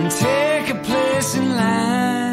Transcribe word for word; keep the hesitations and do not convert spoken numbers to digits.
and take a place in line.